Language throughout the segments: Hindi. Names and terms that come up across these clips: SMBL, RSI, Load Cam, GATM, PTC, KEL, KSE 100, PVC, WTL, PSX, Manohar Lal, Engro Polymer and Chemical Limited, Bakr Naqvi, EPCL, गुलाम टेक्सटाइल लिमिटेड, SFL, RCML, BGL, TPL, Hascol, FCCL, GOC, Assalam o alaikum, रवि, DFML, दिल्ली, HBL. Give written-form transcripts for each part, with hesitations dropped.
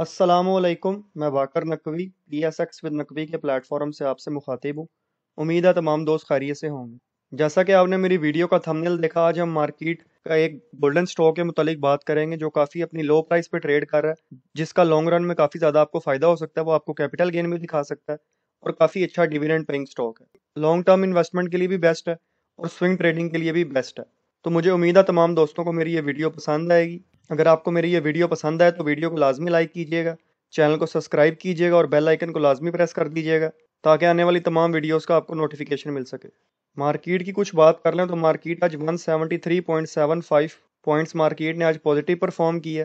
अस्सलामुअलैकुम, मैं बाकर नकवी PSX विद नकवी के प्लेटफॉर्म से आपसे मुखातिब हूँ। उम्मीद है तमाम दोस्त खैरियत से होंगे। जैसा कि आपने मेरी वीडियो का थंबनेल देखा, आज हम मार्केट का एक गोल्डन स्टॉक के मुतालिक बात करेंगे जो काफ़ी अपनी लो प्राइस पे ट्रेड कर रहा है, जिसका लॉन्ग रन में काफ़ी ज़्यादा आपको फ़ायदा हो सकता है, वो आपको कैपिटल गेन भी दिखा सकता है और काफ़ी अच्छा डिविडेंड पेइंग स्टॉक है। लॉन्ग टर्म इन्वेस्टमेंट के लिए भी बेस्ट है और स्विंग ट्रेडिंग के लिए भी बेस्ट है। तो मुझे उम्मीद है तमाम दोस्तों को मेरी ये वीडियो पसंद आएगी। अगर आपको मेरी ये वीडियो पसंद आए तो वीडियो को लाजमी लाइक कीजिएगा, चैनल को सब्सक्राइब कीजिएगा और बेल आइकन को लाजमी प्रेस कर दीजिएगा ताकि आने वाली तमाम वीडियोस का आपको नोटिफिकेशन मिल सके। मार्केट की कुछ बात कर लें तो मार्केट आज 173.75 पॉइंट्स मार्केट ने आज पॉजिटिव परफॉर्म किया।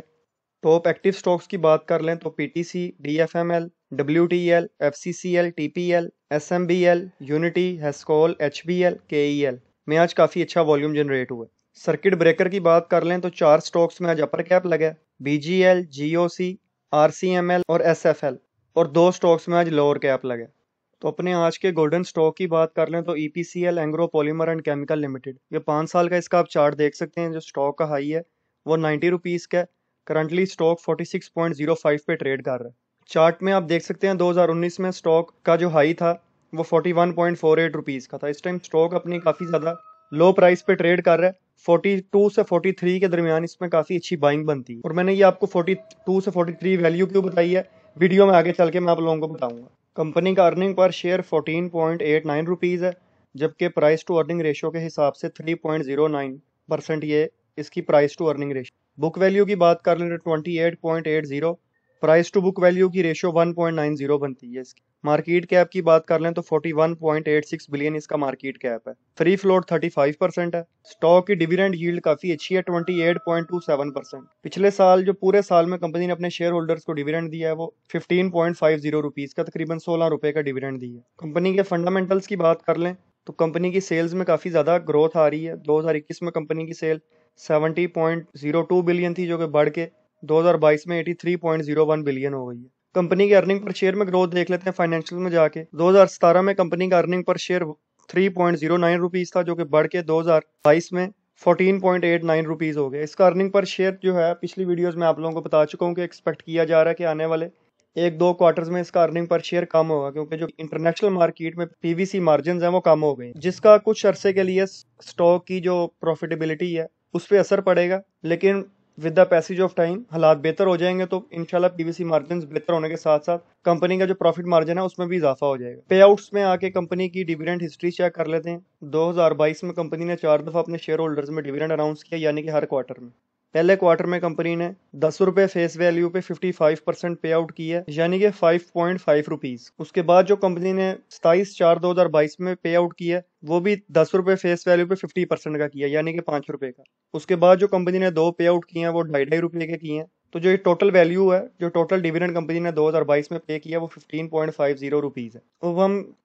टॉप एक्टिव स्टॉक्स की बात कर लें तो PTC, DFML, WTL, FCCL, TPL, SMBL, Unity, Hascol, HBL, KEL में आज काफ़ी अच्छा वॉल्यूम जनरेट हुआ। सर्किट ब्रेकर की बात कर लें तो चार स्टॉक्स में आज अपर कैप लगा, BGL, GOC, RCML और SFL, और दो स्टॉक्स में आज लोअर कैप लगा। तो अपने आज के गोल्डन स्टॉक की बात कर लें तो EPCL Engro polymer and chemical limited, ये 5 साल का इसका आप चार्ट देख सकते हैं। जो स्टॉक का हाई है वो 90 रुपीज़ का, करंटली स्टॉक 46.05 पे ट्रेड कर रहा है। चार्ट में आप देख सकते हैं 2019 में स्टॉक का जो हाई था वो 41.48 रुपीज़ का था। इस टाइम स्टॉक अपनी काफ़ी ज़्यादा लो प्राइस पे ट्रेड कर रहा है। 42 से 43 के दरमियान इसमें काफ़ी अच्छी बाइंग बनती है और मैंने ये आपको 42 से 43 वैल्यू क्यों बताई है, वीडियो में आगे चल के मैं आप लोगों को बताऊंगा। कंपनी का अर्निंग पर शेयर 14.89 रुपीज़ है, जबकि प्राइस टू अर्निंग रेशो के हिसाब से 3.09% ये इसकी price to earning ratio. Book value की बात कर लें तो 28.80, प्राइस टू बुक वैल्यू की रेशो 1.90 बनती है इसकी। मार्केट कैप की बात कर लें तो 41.86 बिलियन इसका मार्केट कैप है। फ्री फ्लोट 35% है। स्टॉक की डिविडेंड यील्ड काफ़ी अच्छी है, 28.27%। पिछले साल जो पूरे साल में कंपनी ने अपने शेयर होल्डर्स को डिविडेंड दिया है वो 15.50 रुपीज़ का, तकरीबन 16 रुपये का डिविडेंड दिया है। कंपनी के फंडामेंटल्स की बात कर लें तो कंपनी की सेल्स में काफ़ी ज़्यादा ग्रोथ आ रही है। 2021 में कंपनी की सेल 70.02 बिलियन थी, जो कि बढ़ के 2022 में 83.01 बिलियन हो गई है। कंपनी के अर्निंग पर शेयर में ग्रोथ देख लेते हैं फाइनेंशियल में जाके। 2017 में कंपनी का अर्निंग पर शेयर 3.09 रुपीज़ था, जो कि बढ़ के 2022 में 14.89 रुपीज़ हो गया। इसका अर्निंग पर शेयर जो है पिछली वीडियोस में आप लोगों को बता चुका हूँ कि एक्सपेक्ट किया जा रहा है कि आने वाले 1-2 क्वार्टर्स में इसका अर्निंग पर शेयर कम होगा, क्योंकि जो इंटरनेशनल मार्केट में PVC मार्जिन हैं वो कम हो गए, जिसका कुछ अरसे के लिए स्टॉक की जो प्रॉफिटेबिलिटी है उस पर असर पड़ेगा। लेकिन with the passage of time हालात बेहतर हो जाएंगे तो इंशाल्लाह PVC मार्जिन बेहतर होने के साथ साथ कंपनी का जो प्रॉफिट मार्जिन है उसमें भी इजाफा हो जाएगा। पे आउट्स में आके कंपनी की डिविडेंड हिस्ट्री चेक कर लेते हैं। 2022 में कंपनी ने 4 दफ़ा अपने शेयर होल्डर्स में डिविडेंड अनाउंस किया, यानी कि हर क्वार्टर में। पहले क्वार्टर में कंपनी ने 10 रुपये फेस वैल्यू पे 55% पे आउट किया, यानी कि 5.5 रुपीज़। उसके बाद जो कंपनी ने 27/4/2022 में पे आउट किया वो भी 10 रुपये फेस वैल्यू पे 50% का किया, यानी कि 5 रुपये का। उसके बाद जो कंपनी ने 2 पे आउट किए हैं वो 2.5-2.5 रुपये के किए हैं। तो जो ये टोटल वैल्यू है, जो टोटल डिविडेंड कंपनी ने 2022 में पे किया वो 15.50 रुपीज़ है।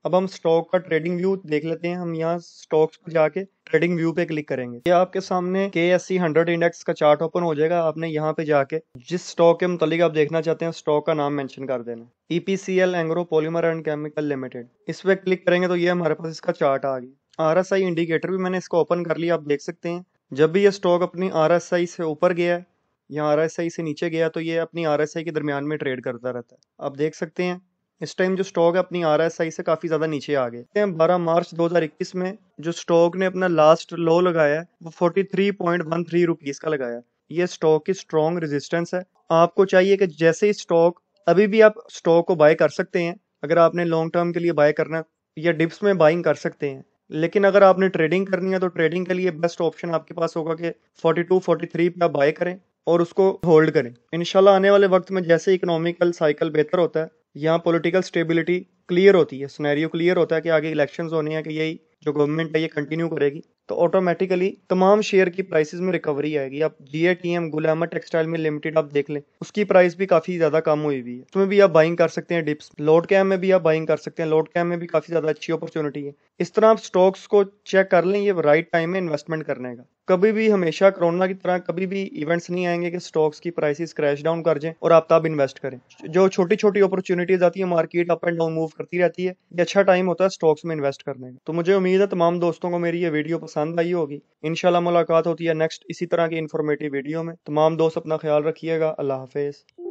अब हम स्टॉक का ट्रेडिंग व्यू देख लेते हैं। हम यहाँ स्टॉक्स पर जाके ट्रेडिंग व्यू पे क्लिक करेंगे। ये आपके सामने KSE 100 इंडेक्स का चार्ट ओपन हो जाएगा। आपने यहाँ पे जाके जिस स्टॉक के मुतालिक आप देखना चाहते हैं स्टॉक का नाम मेंशन कर देना। EPCL Engro polymer and chemical limited, इस पर क्लिक करेंगे तो ये हमारे पास इसका चार्ट आ गया। RSI इंडिकेटर भी मैंने इसको ओपन कर लिया, आप देख सकते हैं। जब भी ये स्टॉक अपनी RSI से ऊपर गया है या RSI से नीचे गया तो ये अपनी RSI के दरमियान में ट्रेड करता रहता है। आप देख सकते हैं इस टाइम जो स्टॉक है अपनी RSI से काफ़ी ज़्यादा नीचे आ गए। 12 मार्च 2021 में जो स्टॉक ने अपना लास्ट लो लगाया वो 43.13 रुपीज़ का लगाया। ये स्टॉक की स्ट्रॉन्ग रेजिस्टेंस है। आपको चाहिए कि जैसे ही स्टॉक, अभी भी आप स्टॉक को बाय कर सकते हैं अगर आपने लॉन्ग टर्म के लिए बाय करना, या डिप्स में बाइंग कर सकते हैं। लेकिन अगर आपने ट्रेडिंग करनी है तो ट्रेडिंग के लिए बेस्ट ऑप्शन आपके पास होगा कि 42-43 पे आप बाय करें और उसको होल्ड करें। इंशाल्लाह आने वाले वक्त में जैसे इकोनॉमिकल साइकिल बेहतर होता है, यहाँ पॉलिटिकल स्टेबिलिटी क्लियर होती है, सिनेरियो क्लियर होता है कि आगे इलेक्शंस होने हैं, कि यही जो गवर्नमेंट है ये कंटिन्यू करेगी, तो ऑटोमेटिकली तमाम शेयर की प्राइसेस में रिकवरी आएगी। आप GATM गुलाम टेक्सटाइल लिमिटेड आप देख लें, उसकी प्राइस भी काफ़ी ज़्यादा कम हुई हुई है, उसमें भी आप बाइंग कर सकते हैं। डिप्स लोड कैम में भी आप बाइंग कर सकते हैं, लोड कैम में भी काफ़ी ज़्यादा अच्छी अपॉर्चुनिटी है। इस तरह आप स्टॉक्स को चेक कर लें, ये राइट टाइम में इन्वेस्टमेंट करने का। कभी भी हमेशा कोरोना की तरह कभी भी इवेंट्स नहीं आएंगे कि स्टॉक्स की प्राइसेस क्रैश डाउन कर जाएं और आप तब इन्वेस्ट करें। जो छोटी छोटी अपॉर्चुनिटीज आती है, market up and down move करती रहती है, ये अच्छा टाइम होता है स्टॉक्स में इन्वेस्ट करने का। तो मुझे उम्मीद है तमाम दोस्तों को मेरी ये वीडियो पसंद आई होगी। इंशाल्लाह मुलाकात होती है नेक्स्ट इसी तरह की इन्फॉर्मेटिव वीडियो में। तमाम दोस्त अपना ख्याल रखिएगा। अल्लाह हाफिज़।